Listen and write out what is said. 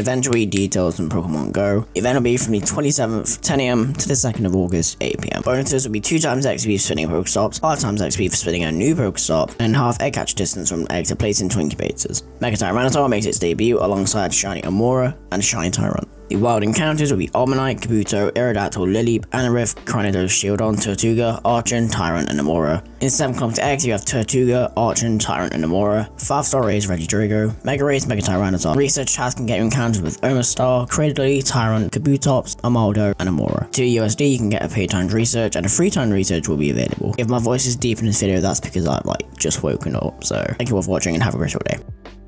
Eventually details in Pokemon Go. The event will be from the 27th 10 AM to the 2nd of August 8 PM. Bonuses will be 2x XP for spinning Pokestops, 5x XP for spinning a new Pokestop, and half egg catch distance from egg to place into incubators. Mega Tyranitar makes its debut alongside Shiny Amaura and Shiny Tyrunt. The wild encounters will be Omanyte, Kabuto, Iridactyl, Lillip, Anorith, Cranidos, Shieldon, Tirtouga, Archen, Tyrunt, and Amaura. In 7 kilometer eggs, you have Tirtouga, Archen, Tyrunt, and Amaura. 5-star raise Regidrago, Mega raise Mega Tyranitar. Research tasks can get you encounters with Omastar, Criddley, Tyrunt, Kabutops, Armaldo, and Amaura. $2 you can get a paid-timed research, and a free-timed research will be available. If my voice is deep in this video, that's because I've just woken up. So thank you all for watching and have a great day.